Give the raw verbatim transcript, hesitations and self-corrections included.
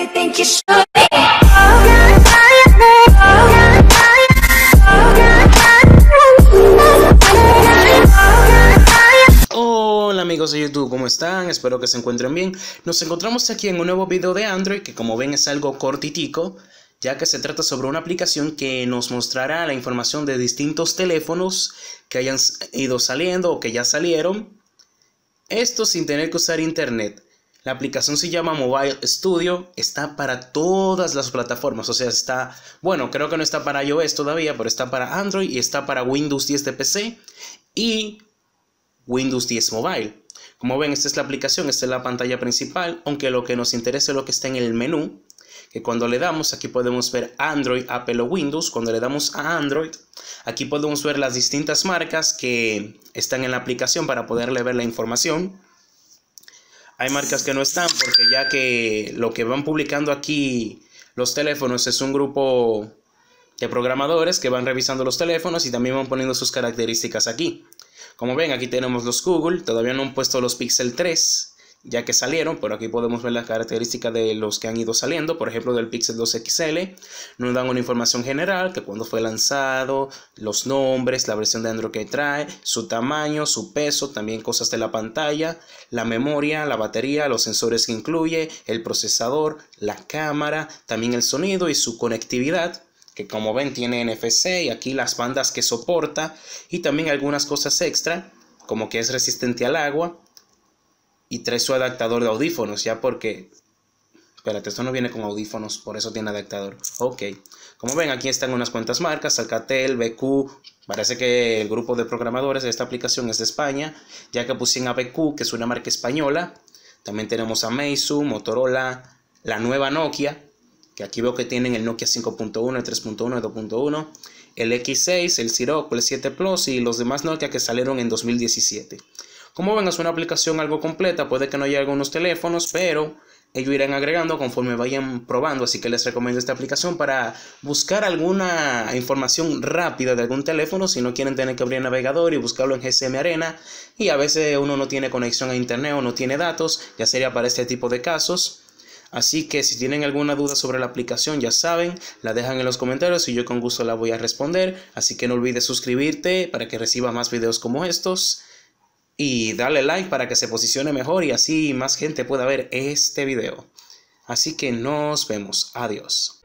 really think you should be. Hola amigos de YouTube, ¿cómo están? Espero que se encuentren bien. Nos encontramos aquí en un nuevo video de Android que, como ven, es algo cortitico, ya que se trata sobre una aplicación que nos mostrará la información de distintos teléfonos que hayan ido saliendo o que ya salieron, esto sin tener que usar internet. La aplicación se llama Mobile Studio, está para todas las plataformas, o sea, está, bueno, creo que no está para iOS todavía, pero está para Android y está para Windows diez de P C y Windows diez Mobile. Como ven, esta es la aplicación, esta es la pantalla principal, aunque lo que nos interesa es lo que está en el menú, que cuando le damos, aquí podemos ver Android, Apple o Windows. Cuando le damos a Android, aquí podemos ver las distintas marcas que están en la aplicación para poderle ver la información. Hay marcas que no están porque ya que lo que van publicando aquí los teléfonos es un grupo de programadores que van revisando los teléfonos y también van poniendo sus características aquí. Como ven, aquí tenemos los Google, todavía no han puesto los Pixel tres ya que salieron, pero aquí podemos ver las características de los que han ido saliendo, por ejemplo del Pixel dos X L, nos dan una información general, que cuando fue lanzado, los nombres, la versión de Android que trae, su tamaño, su peso, también cosas de la pantalla, la memoria, la batería, los sensores que incluye, el procesador, la cámara, también el sonido y su conectividad, que como ven tiene N F C y aquí las bandas que soporta y también algunas cosas extra, como que es resistente al agua. Y trae su adaptador de audífonos, ya porque... Espérate, esto no viene con audífonos, por eso tiene adaptador. Ok. Como ven, aquí están unas cuantas marcas. Alcatel, B Q. Parece que el grupo de programadores de esta aplicación es de España, ya que pusieron a B Q, que es una marca española. También tenemos a Meizu, Motorola, la nueva Nokia, que aquí veo que tienen el Nokia cinco punto uno, el tres punto uno, el dos punto uno, el X seis, el Sirocco, el siete Plus y los demás Nokia que salieron en dos mil diecisiete. Como ven, es una aplicación algo completa, puede que no haya algunos teléfonos, pero ellos irán agregando conforme vayan probando, así que les recomiendo esta aplicación para buscar alguna información rápida de algún teléfono, si no quieren tener que abrir el navegador y buscarlo en G S M Arena, y a veces uno no tiene conexión a internet o no tiene datos, ya sería para este tipo de casos. Así que si tienen alguna duda sobre la aplicación, ya saben, la dejan en los comentarios y yo con gusto la voy a responder, así que no olvides suscribirte para que recibas más videos como estos. Y dale like para que se posicione mejor y así más gente pueda ver este video. Así que nos vemos. Adiós.